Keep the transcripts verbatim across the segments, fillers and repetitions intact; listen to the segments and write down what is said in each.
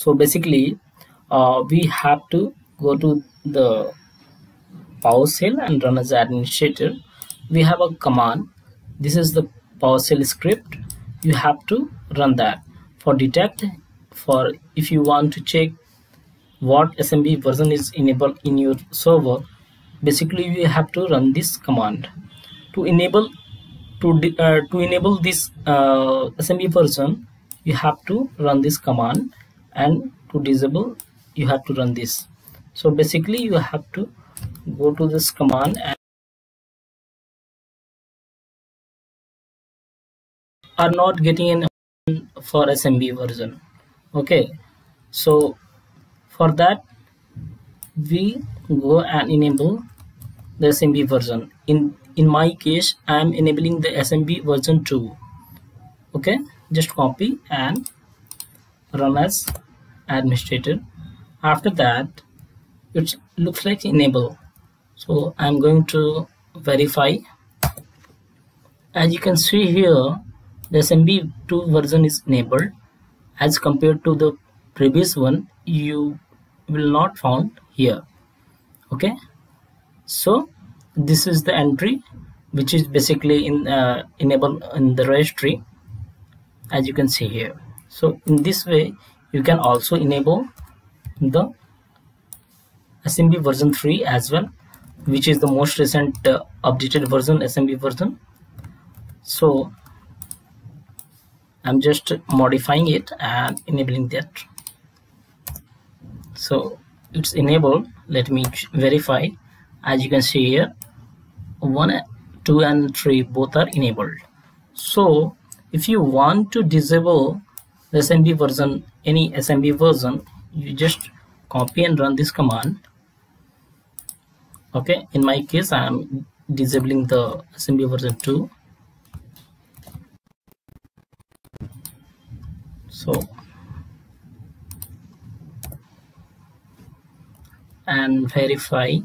So basically uh, we have to go to the PowerShell and run as administrator. We have a command. This is the PowerShell script. You have to run that for detect, for if you want to check what S M B version is enabled in your server. Basically you have to run this command to enable to uh, to enable this uh, S M B version. You have to run this command, and to disable you have to run this. So basically you have to go to this command and are not getting an option for S M B version. Okay, so for that we go and enable the S M B version. In in my case, I am enabling the S M B version two. Okay, just copy and run as administrator. After that, it looks like enable. So I am going to verify. As you can see here, the S M B two version is enabled as compared to the previous one. You will not found here. Okay, so this is the entry which is basically in uh, enable in the registry, as you can see here. So in this way you can also enable the S M B version three as well, which is the most recent uh, updated version, S M B version. So I'm just modifying it and enabling that. So it's enabled. Let me verify. As you can see here, one, two and three both are enabled. So if you want to disable the S M B version, any S M B version, you just copy and run this command. Okay, in my case I am disabling the S M B version two. So and verify.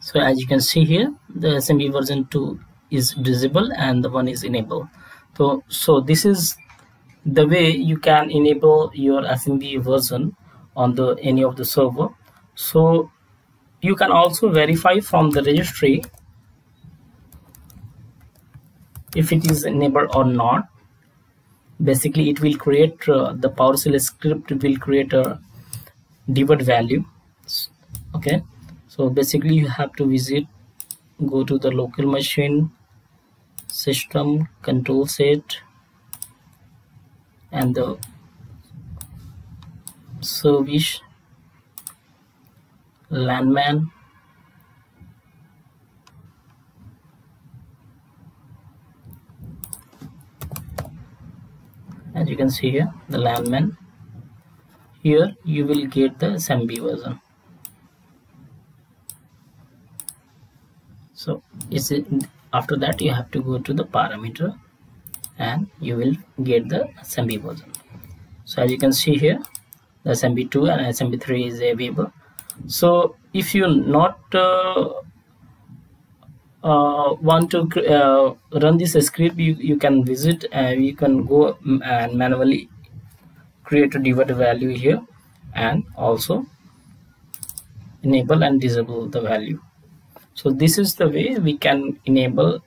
So as you can see here, the S M B version two is disabled and the one is enabled. So so this is the way you can enable your S M B version on the any of the server. So you can also verify from the registry if it is enabled or not. Basically it will create uh, the PowerShell script will create a D WORD value. Okay, so basically you have to visit, go to the local machine, system, control set, and the service, landman, as you can see here, the landman. Here you will get the S M B version. So it's after that you have to go to the parameter and you will get the S M B version. So as you can see here, the S M B two and S M B three is available. So if you not uh, uh, want to uh, run this script, you, you can visit and uh, you can go and manually create a D WORD value here and also enable and disable the value. So this is the way we can enable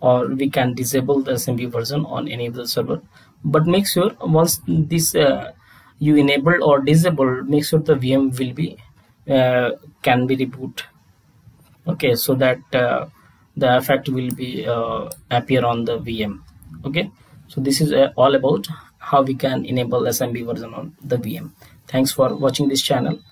or we can disable the S M B version on any of the server. But make sure once this uh, you enable or disable, make sure the V M will be uh, can be reboot. Okay, so that uh, the effect will be uh, appear on the V M. Okay, so this is uh, all about how we can enable S M B version on the V M. Thanks for watching this channel.